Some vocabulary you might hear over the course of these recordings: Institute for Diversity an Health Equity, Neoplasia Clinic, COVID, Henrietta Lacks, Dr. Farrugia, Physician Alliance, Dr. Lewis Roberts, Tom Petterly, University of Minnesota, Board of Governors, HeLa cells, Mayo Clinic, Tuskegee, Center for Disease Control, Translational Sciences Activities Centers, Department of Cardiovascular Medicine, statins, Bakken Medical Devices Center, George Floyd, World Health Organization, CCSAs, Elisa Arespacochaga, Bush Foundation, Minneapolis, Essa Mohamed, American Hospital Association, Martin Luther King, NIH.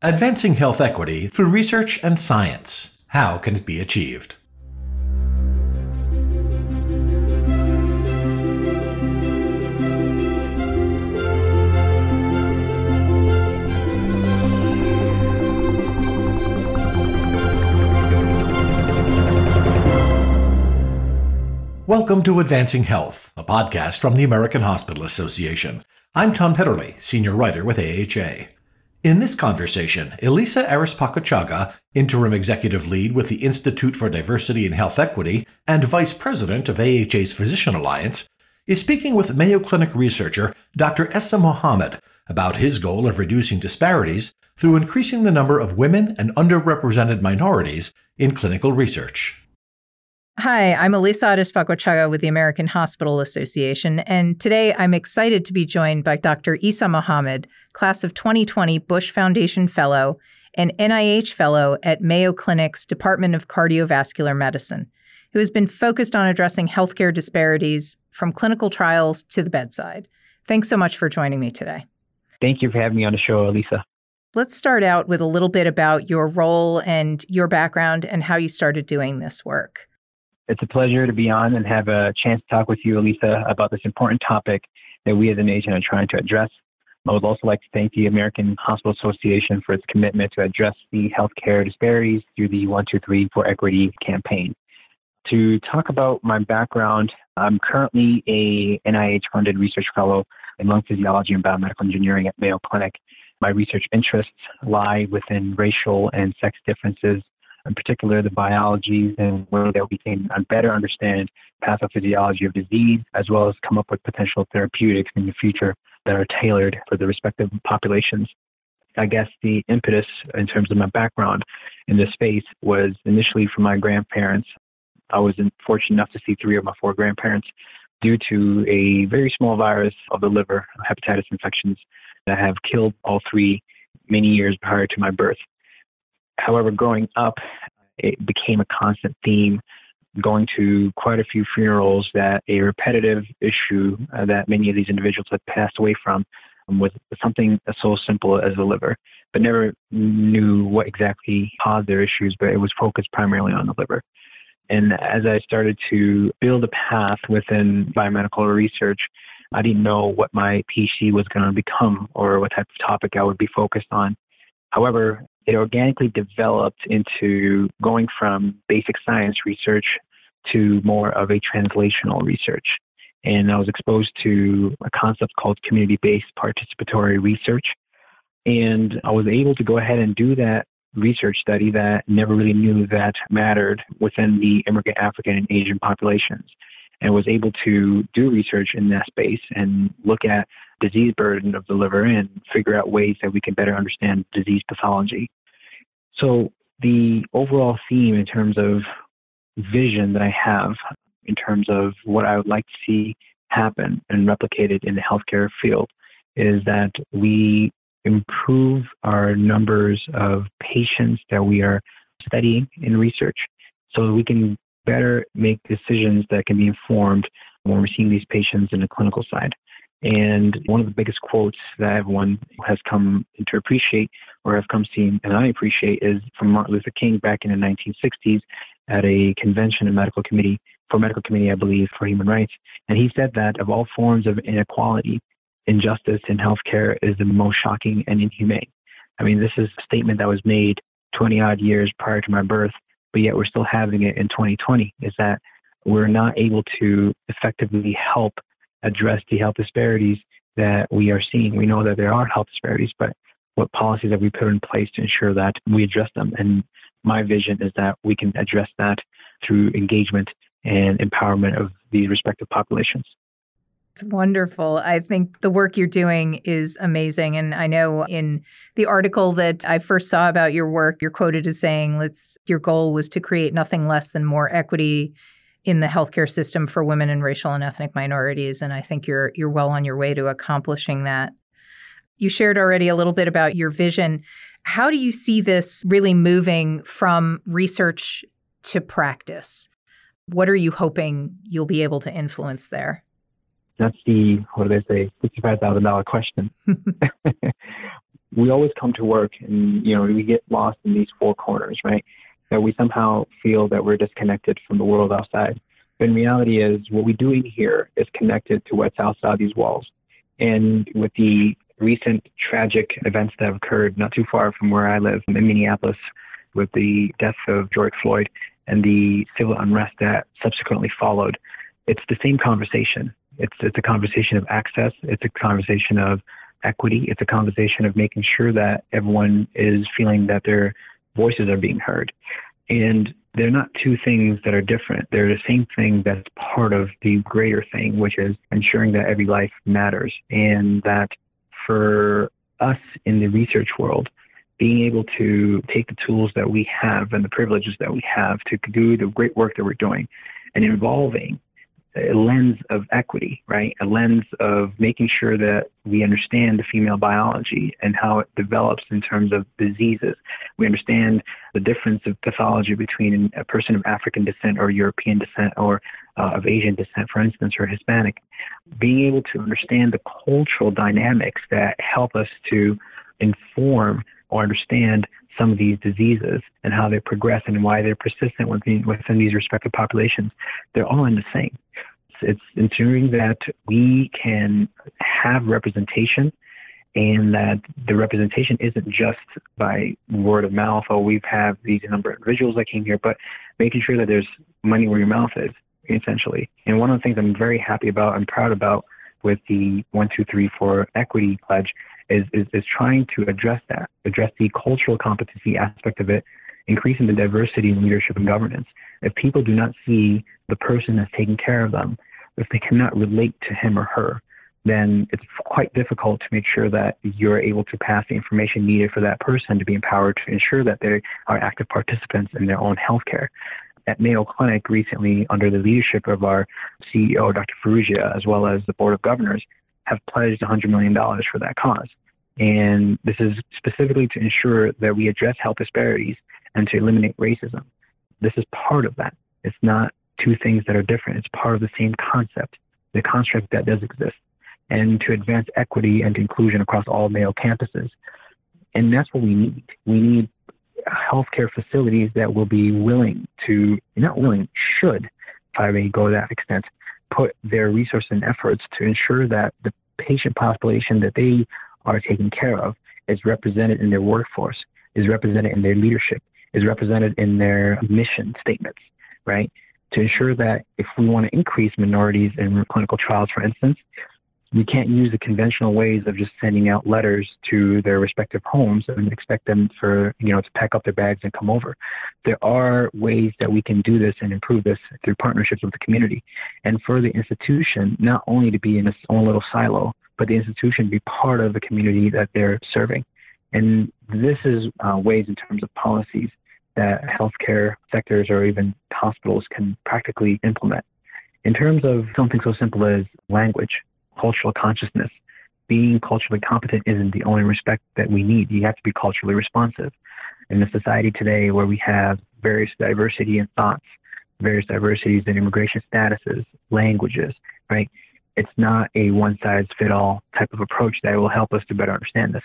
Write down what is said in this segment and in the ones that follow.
Advancing health equity through research and science. How can it be achieved? Welcome to Advancing Health, a podcast from the American Hospital Association. I'm Tom Petterly, senior writer with AHA. In this conversation, Elisa Arespacochaga, interim executive lead with the Institute for Diversity an Health Equity and vice president of AHA's Physician Alliance, is speaking with Mayo Clinic researcher Dr. Essa Mohamed about his goal of reducing disparities through increasing the number of women and underrepresented minorities in clinical research. Hi, I'm Elisa Arespacochaga with the American Hospital Association, and today I'm excited to be joined by Dr. Essa Mohamed, Class of 2020 Bush Foundation Fellow and NIH Fellow at Mayo Clinic's Department of Cardiovascular Medicine, who has been focused on addressing healthcare disparities from clinical trials to the bedside. Thanks so much for joining me today. Thank you for having me on the show, Elisa. Let's start out with a little bit about your role and your background and how you started doing this work. It's a pleasure to be on and have a chance to talk with you, Elisa, about this important topic that we as a nation are trying to address. I would also like to thank the American Hospital Association for its commitment to address the healthcare disparities through the 1, 2, 3, 4 Equity campaign. To talk about my background, I'm currently a NIH-funded research fellow in lung physiology and biomedical engineering at Mayo Clinic. My research interests lie within racial and sex differences, in particular the biologies and ways that we can better understand pathophysiology of disease, as well as come up with potential therapeutics in the future that are tailored for the respective populations. I guess the impetus in terms of my background in this space was initially from my grandparents. I was fortunate enough to see 3 of my 4 grandparents due to a very small virus of the liver, hepatitis infections, that have killed all 3 many years prior to my birth. However, growing up, it became a constant theme, going to quite a few funerals, that a repetitive issue that many of these individuals had passed away from was something so simple as the liver, but never knew what exactly caused their issues, but it was focused primarily on the liver. And as I started to build a path within biomedical research, I didn't know what my PhD was going to become or what type of topic I would be focused on. However, it organically developed into going from basic science research to more of a translational research. And I was exposed to a concept called community-based participatory research. And I was able to go ahead and do that research study that never really knew that mattered within the immigrant African and Asian populations, and was able to do research in that space and look at disease burden of the liver and figure out ways that we can better understand disease pathology. So the overall theme in terms of vision that I have in terms of what I would like to see happen and replicated in the healthcare field is that we improve our numbers of patients that we are studying in research so that we can better make decisions that can be informed when we're seeing these patients in the clinical side. And one of the biggest quotes that everyone has come to appreciate or have come seen, and I appreciate, is from Martin Luther King back in the 1960s at a convention in medical committee, I believe, for human rights. And he said that of all forms of inequality, injustice in healthcare is the most shocking and inhumane. I mean, this is a statement that was made 20 odd years prior to my birth, but yet we're still having it in 2020, is that we're not able to effectively help address the health disparities that we are seeing. We know that there are health disparities, but what policies have we put in place to ensure that we address them? And my vision is that we can address that through engagement and empowerment of these respective populations. It's wonderful. I think the work you're doing is amazing. And I know in the article that I first saw about your work, you're quoted as saying, your goal was to create nothing less than more equity in the healthcare system for women and racial and ethnic minorities. And I think you're well on your way to accomplishing that. You shared already a little bit about your vision. How do you see this really moving from research to practice? What are you hoping you'll be able to influence there? That's the, $65,000 question. we always come to work and, you know, we get lost in these four corners, right? That we somehow feel that we're disconnected from the world outside. But in reality is what we do in here is connected to what's outside these walls. And with the recent tragic events that have occurred not too far from where I live in Minneapolis, with the death of George Floyd and the civil unrest that subsequently followed, it's the same conversation. It's a conversation of access. It's a conversation of equity. It's a conversation of making sure that everyone is feeling that their voices are being heard. And they're not two things that are different. They're the same thing that's part of the greater thing, which is ensuring that every life matters. And that for us in the research world, being able to take the tools that we have and the privileges that we have to do the great work that we're doing and involving a lens of equity, right? A lens of making sure that we understand the female biology and how it develops in terms of diseases. We understand the difference of pathology between a person of African descent or European descent or of Asian descent, for instance, or Hispanic. Being able to understand the cultural dynamics that help us to inform or understand some of these diseases and how they progress and why they're persistent within these respective populations, they're all in the same. It's ensuring that we can have representation and that the representation isn't just by word of mouth, oh, we've had these number of individuals that came here, but making sure that there's money where your mouth is, essentially. And one of the things I'm very happy about and proud about with the 1, 2, 3, 4 equity pledge is trying to address that, address the cultural competency aspect of it, increasing the diversity in leadership and governance. If people do not see the person that's taking care of them, if they cannot relate to him or her, then it's quite difficult to make sure that you're able to pass the information needed for that person to be empowered to ensure that they are active participants in their own healthcare. At Mayo Clinic recently, under the leadership of our CEO, Dr. Farrugia, as well as the Board of Governors, have pledged $100 million for that cause. And this is specifically to ensure that we address health disparities and to eliminate racism. This is part of that. It's not two things that are different. It's part of the same concept, the construct that does exist, and to advance equity and inclusion across all Mayo campuses. And that's what we need. We need healthcare facilities that will be willing to, not willing, should, if I may go that extent, put their resources and efforts to ensure that the patient population that they are taking care of is represented in their workforce, is represented in their leadership, is represented in their mission statements, right? To ensure that if we want to increase minorities in clinical trials, for instance, we can't use the conventional ways of just sending out letters to their respective homes and expect them for, you know, to pack up their bags and come over. There are ways that we can do this and improve this through partnerships with the community and for the institution, not only to be in its own little silo, but the institution be part of the community that they're serving. And this is ways in terms of policies that healthcare sectors or even hospitals can practically implement. In terms of something so simple as language, cultural consciousness, being culturally competent isn't the only respect that we need. You have to be culturally responsive. In a society today where we have various diversity in thoughts, various diversities in immigration statuses, languages, right? It's not a one-size-fit-all type of approach that will help us to better understand this.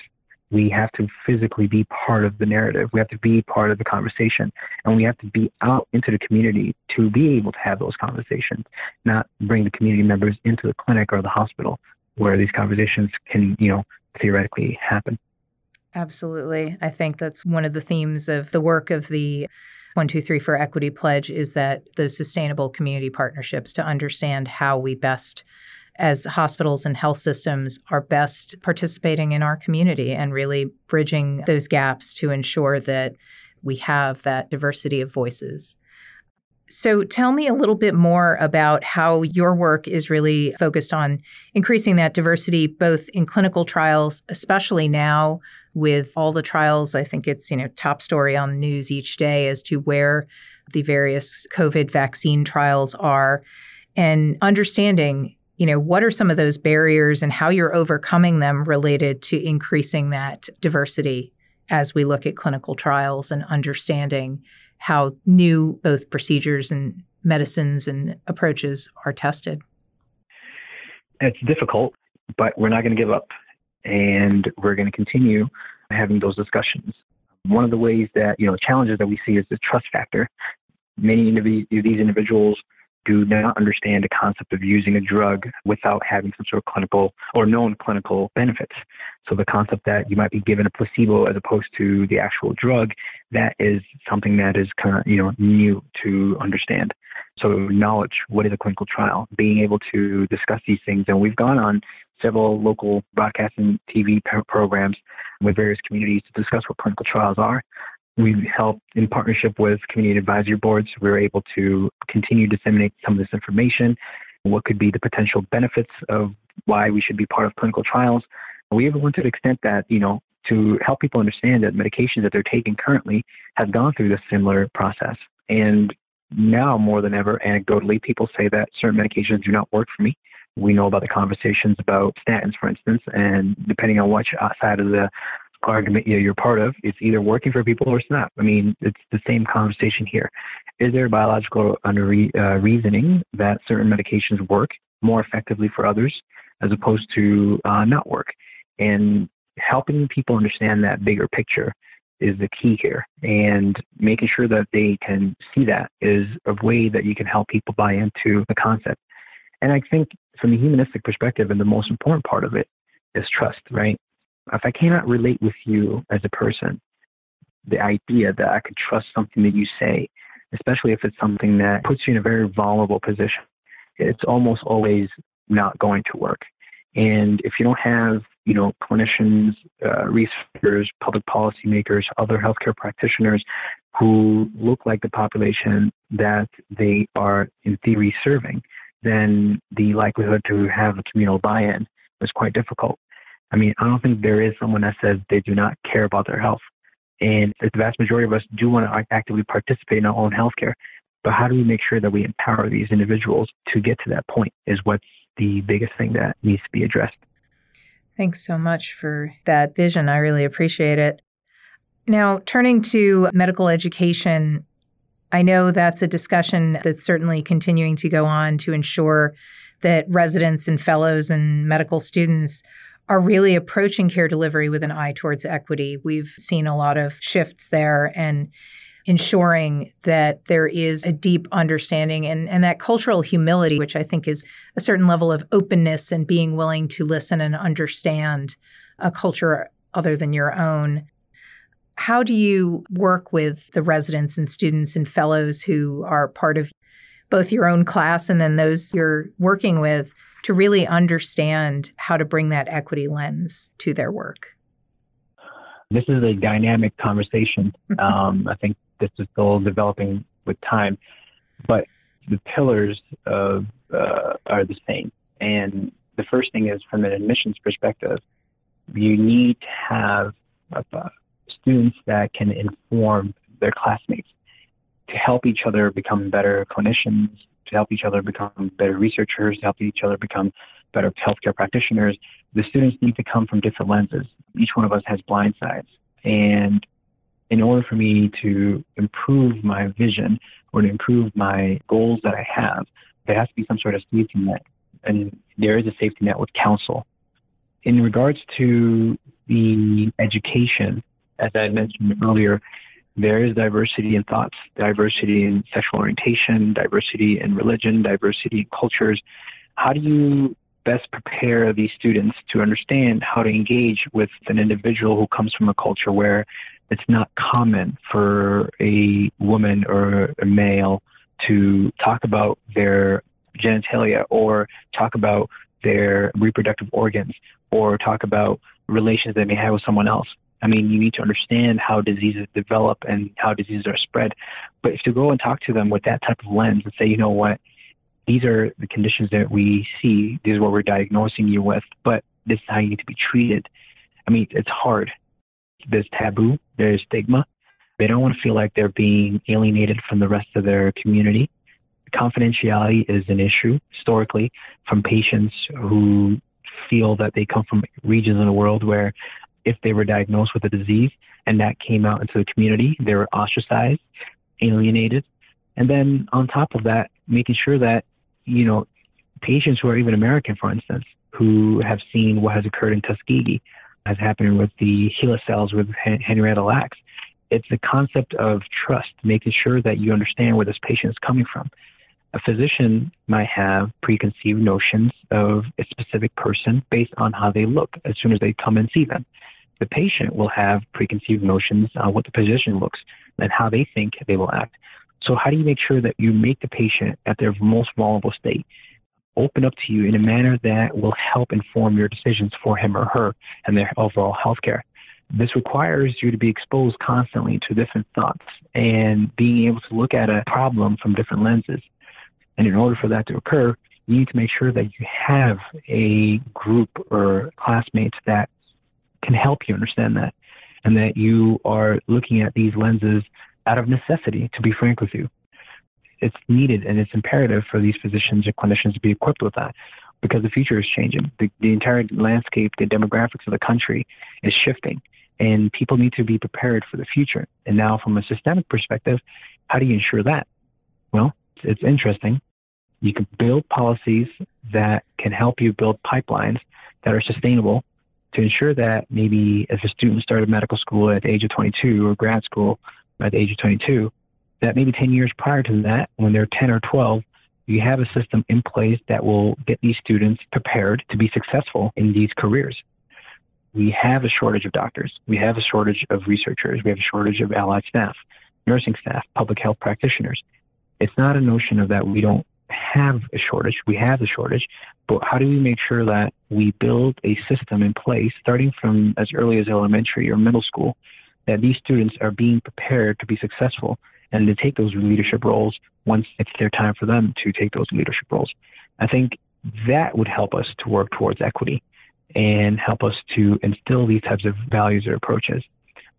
We have to physically be part of the narrative. We have to be part of the conversation. And we have to be out into the community to be able to have those conversations, not bring the community members into the clinic or the hospital where these conversations can, you know, theoretically happen. Absolutely. I think that's one of the themes of the work of the 1, 2, 3, 4 Equity Pledge is that those sustainable community partnerships to understand how we best as hospitals and health systems are best participating in our community and really bridging those gaps to ensure that we have that diversity of voices. So tell me a little bit more about how your work is really focused on increasing that diversity, both in clinical trials, especially now with all the trials. I think it's, you know, top story on the news each day as to where the various COVID vaccine trials are and understanding, you know, what are some of those barriers and how you're overcoming them related to increasing that diversity as we look at clinical trials and understanding how new both procedures and medicines and approaches are tested? It's difficult, but we're not going to give up. And we're going to continue having those discussions. One of the ways that, challenges that we see is the trust factor. Many of these individuals do not understand the concept of using a drug without having some sort of clinical or known clinical benefits. So the concept that you might be given a placebo as opposed to the actual drug, that is something that is kind of, new to understand. So knowledge, what is a clinical trial? Being able to discuss these things. And we've gone on several local broadcasting TV programs with various communities to discuss what clinical trials are. We've helped in partnership with community advisory boards. We were able to continue to disseminate some of this information, what could be the potential benefits of why we should be part of clinical trials. We even went to the extent that, to help people understand that medications that they're taking currently have gone through this similar process. And now more than ever, anecdotally, people say that certain medications do not work for me. We know about the conversations about statins, for instance, and depending on which side of the argument you're part of, it's either working for people or it's not. I mean, it's the same conversation here. Is there biological reasoning that certain medications work more effectively for others as opposed to not work? And helping people understand that bigger picture is the key here. And making sure that they can see that is a way that you can help people buy into the concept. And I think from the humanistic perspective, and the most important part of it is trust, right? If I cannot relate with you as a person, the idea that I could trust something that you say, especially if it's something that puts you in a very vulnerable position, it's almost always not going to work. And if you don't have, clinicians, researchers, public policymakers, other healthcare practitioners who look like the population that they are in theory serving, then the likelihood to have a communal buy-in is quite difficult. I mean, I don't think there is someone that says they do not care about their health. And the vast majority of us do want to actively participate in our own healthcare. But how do we make sure that we empower these individuals to get to that point is what's the biggest thing that needs to be addressed. Thanks so much for that vision. I really appreciate it. Now, turning to medical education, I know that's a discussion that's certainly continuing to go on to ensure that residents and fellows and medical students are really approaching care delivery with an eye towards equity. We've seen a lot of shifts there and ensuring that there is a deep understanding and that cultural humility, which I think is a certain level of openness and being willing to listen and understand a culture other than your own. How do you work with the residents and students and fellows who are part of both your own class and then those you're working with to really understand how to bring that equity lens to their work? This is a dynamic conversation. I think this is still developing with time, but the pillars of, are the same. And the first thing is, from an admissions perspective, you need to have students that can inform their classmates to help each other become better clinicians, to help each other become better researchers, to help each other become better healthcare practitioners. The students need to come from different lenses. Each one of us has blind sides. And in order for me to improve my vision or to improve my goals that I have, there has to be some sort of safety net. And there is a safety net with counsel. In regards to the education, as I mentioned earlier, there is diversity in thoughts, diversity in sexual orientation, diversity in religion, diversity in cultures. How do you best prepare these students to understand how to engage with an individual who comes from a culture where it's not common for a woman or a male to talk about their genitalia or talk about their reproductive organs or talk about relations they may have with someone else? I mean, you need to understand how diseases develop and how diseases are spread. But if you go and talk to them with that type of lens and say, you know what, these are the conditions that we see, this is what we're diagnosing you with, but this is how you need to be treated. I mean, it's hard. There's taboo, there's stigma. They don't want to feel like they're being alienated from the rest of their community. Confidentiality is an issue historically from patients who feel that they come from regions in the world where if they were diagnosed with a disease and that came out into the community, they were ostracized, alienated. And then on top of that, making sure that, patients who are even American, for instance, who have seen what has occurred in Tuskegee, has happened with the HeLa cells with Henrietta Lacks. It's the concept of trust, making sure that you understand where this patient is coming from. A physician might have preconceived notions of a specific person based on how they look as soon as they come and see them. The patient will have preconceived notions on what the physician looks and how they think they will act. So how do you make sure that you make the patient at their most vulnerable state open up to you in a manner that will help inform your decisions for him or her and their overall healthcare? This requires you to be exposed constantly to different thoughts and being able to look at a problem from different lenses. And in order for that to occur, you need to make sure that you have a group or classmates that can help you understand that, and that you are looking at these lenses out of necessity, to be frank with you. It's needed and it's imperative for these physicians and clinicians to be equipped with that, because the future is changing. The entire landscape, the demographics of the country is shifting, and people need to be prepared for the future. And now from a systemic perspective, how do you ensure that? Well, it's interesting. You can build policies that can help you build pipelines that are sustainable to ensure that maybe if a student started medical school at the age of 22 or grad school at the age of 22, that maybe 10 years prior to that, when they're 10 or 12, you have a system in place that will get these students prepared to be successful in these careers. We have a shortage of doctors. We have a shortage of researchers. We have a shortage of allied staff, nursing staff, public health practitioners. It's not a notion of that we don't have a shortage. We have a shortage, but how do we make sure that we build a system in place, starting from as early as elementary or middle school, that these students are being prepared to be successful and to take those leadership roles once it's their time for them to take those leadership roles? I think that would help us to work towards equity and help us to instill these types of values or approaches.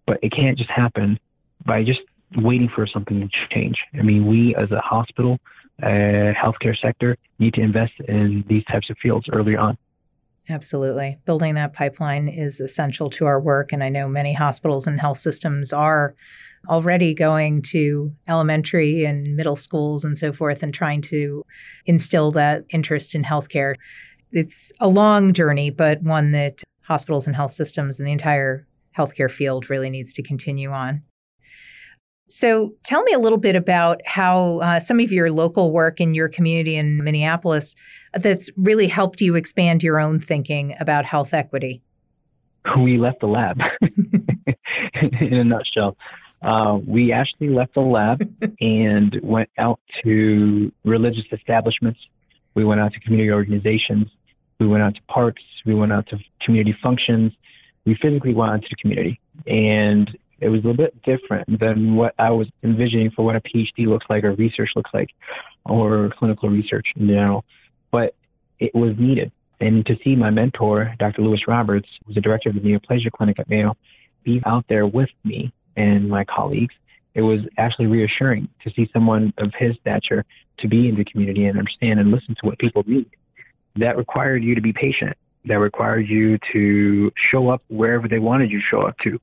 But it can't just happen by just waiting for something to change. I mean, we as a hospital, healthcare sector, need to invest in these types of fields early on. Absolutely. Building that pipeline is essential to our work. And I know many hospitals and health systems are already going to elementary and middle schools and so forth and trying to instill that interest in healthcare. It's a long journey, but one that hospitals and health systems and the entire healthcare field really needs to continue on. So tell me a little bit about how some of your local work in your community in Minneapolis that's really helped you expand your own thinking about health equity. We left the lab in a nutshell. We actually left the lab and went out to religious establishments. We went out to community organizations. We went out to parks. We went out to community functions. We physically went out to the community, and it was a little bit different than what I was envisioning for what a PhD looks like, or research looks like, or clinical research in general. But it was needed. And to see my mentor, Dr. Lewis Roberts, who's the director of the Neoplasia Clinic at Mayo, be out there with me and my colleagues, it was actually reassuring to see someone of his stature to be in the community and understand and listen to what people need. That required you to be patient. That required you to show up wherever they wanted you to show up to.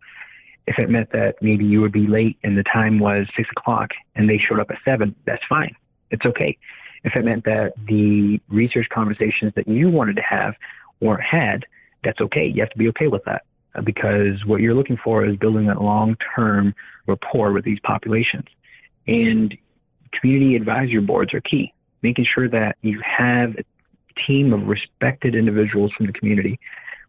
If it meant that maybe you would be late and the time was 6 o'clock and they showed up at 7, that's fine. It's okay. If it meant that the research conversations that you wanted to have weren't had, that's okay. You have to be okay with that, because what you're looking for is building that long-term rapport with these populations. And community advisory boards are key, making sure that you have a team of respected individuals from the community,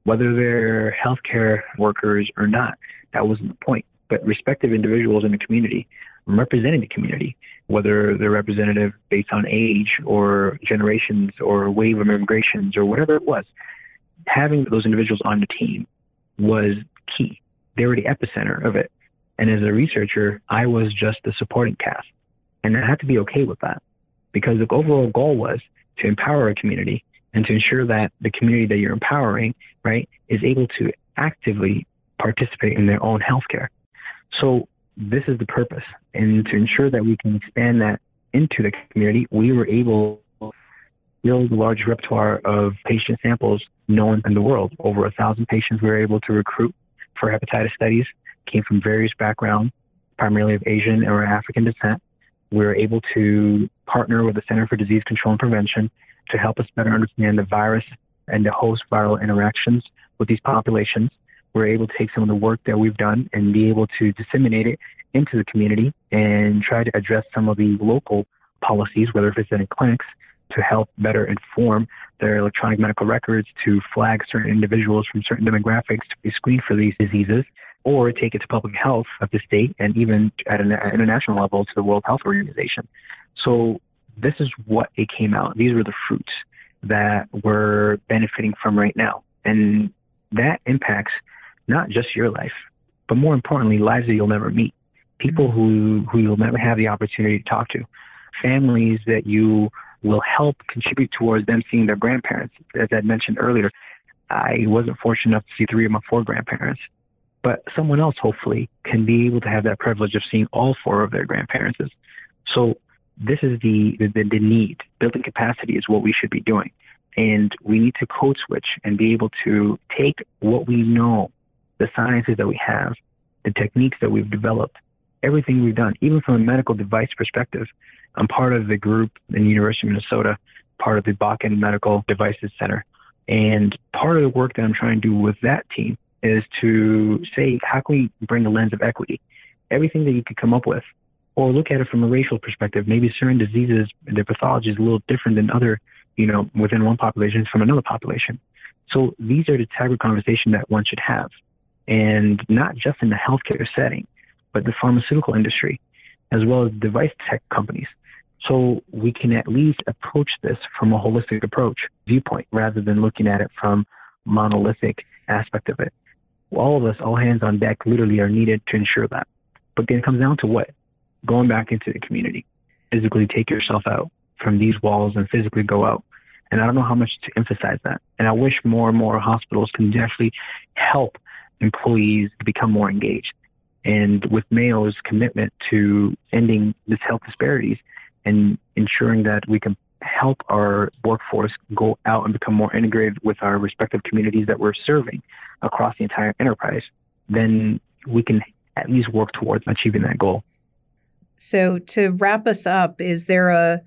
whether they're healthcare workers or not. That wasn't the point. But respective individuals in the community representing the community, whether they're representative based on age or generations or wave of immigrations or whatever it was, having those individuals on the team was key. They were the epicenter of it. And as a researcher, I was just the supporting cast. And I had to be okay with that, because the overall goal was to empower a community and to ensure that the community that you're empowering, right, is able to actively participate in their own healthcare. So this is the purpose. And to ensure that we can expand that into the community, we were able to build a large repertoire of patient samples known in the world. Over 1,000 patients we were able to recruit for hepatitis studies, came from various backgrounds, primarily of Asian or African descent. We were able to partner with the Center for Disease Control and Prevention to help us better understand the virus and the host viral interactions with these populations. we're able to take some of the work that we've done and be able to disseminate it into the community and try to address some of the local policies, whether if it's in clinics, to help better inform their electronic medical records, to flag certain individuals from certain demographics to be screened for these diseases, or take it to public health of the state and even at an international level to the World Health Organization. So this is what it came out. These were the fruits that we're benefiting from right now. And that impacts not just your life, but more importantly, lives that you'll never meet, people who you'll never have the opportunity to talk to, families that you will help contribute towards them seeing their grandparents. As I mentioned earlier, I wasn't fortunate enough to see 3 of my 4 grandparents, but someone else hopefully can be able to have that privilege of seeing all 4 of their grandparents. So this is the need. Building capacity is what we should be doing. And we need to code switch and be able to take what we know, the sciences that we have, the techniques that we've developed, everything we've done, even from a medical device perspective. I'm part of the group in the University of Minnesota, part of the Bakken Medical Devices Center. And part of the work that I'm trying to do with that team is to say, how can we bring a lens of equity? Everything that you could come up with, or look at it from a racial perspective. Maybe certain diseases, their pathology is a little different than other, within one population from another population. So these are the type of conversation that one should have. And not just in the healthcare setting, but the pharmaceutical industry, as well as device tech companies. So we can at least approach this from a holistic approach viewpoint, rather than looking at it from monolithic aspect of it. All of us, all hands on deck, literally are needed to ensure that. But then it comes down to what? Going back into the community, physically take yourself out from these walls and physically go out. And I don't know how much to emphasize that. And I wish more and more hospitals can definitely help employees become more engaged. And with Mayo's commitment to ending this health disparities and ensuring that we can help our workforce go out and become more integrated with our respective communities that we're serving across the entire enterprise, then we can at least work towards achieving that goal. So to wrap us up, is there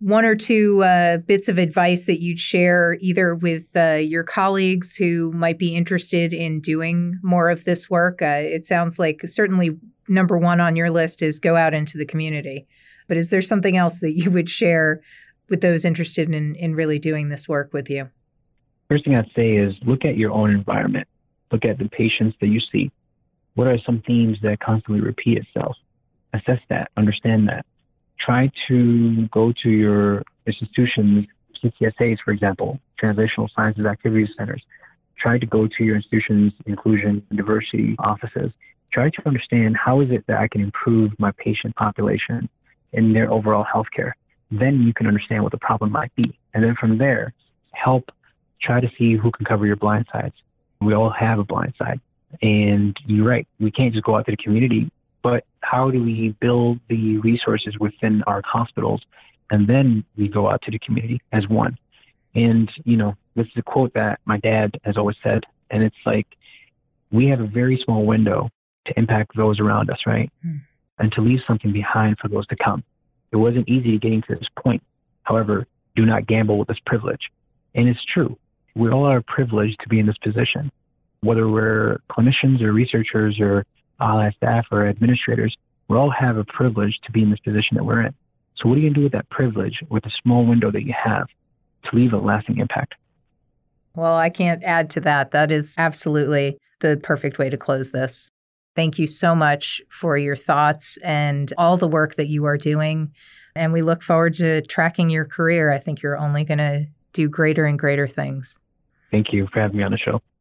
one or two bits of advice that you'd share either with your colleagues who might be interested in doing more of this work? It sounds like certainly number one on your list is go out into the community. But is there something else that you would share with those interested in really doing this work with you? First thing I'd say is look at your own environment. Look at the patients that you see. What are some themes that constantly repeat itself? Assess that, understand that. Try to go to your institutions, CCSAs, for example, Translational Sciences Activities Centers. Try to go to your institution's inclusion and diversity offices. Try to understand how is it that I can improve my patient population and their overall healthcare. Then you can understand what the problem might be. And then from there, try to see who can cover your blind sides. We all have a blind side. And you're right, we can't just go out to the community. But how do we build the resources within our hospitals? And then we go out to the community as one. And, this is a quote that my dad has always said. And it's like, we have a very small window to impact those around us, right? Mm. And to leave something behind for those to come. It wasn't easy getting to this point. However, do not gamble with this privilege. And it's true. We all are privileged to be in this position, whether we're clinicians or researchers or our staff or administrators. We all have a privilege to be in this position that we're in. So what are you going to do with that privilege, with the small window that you have, to leave a lasting impact? Well, I can't add to that. That is absolutely the perfect way to close this. Thank you so much for your thoughts and all the work that you are doing. And we look forward to tracking your career. I think you're only going to do greater and greater things. Thank you for having me on the show.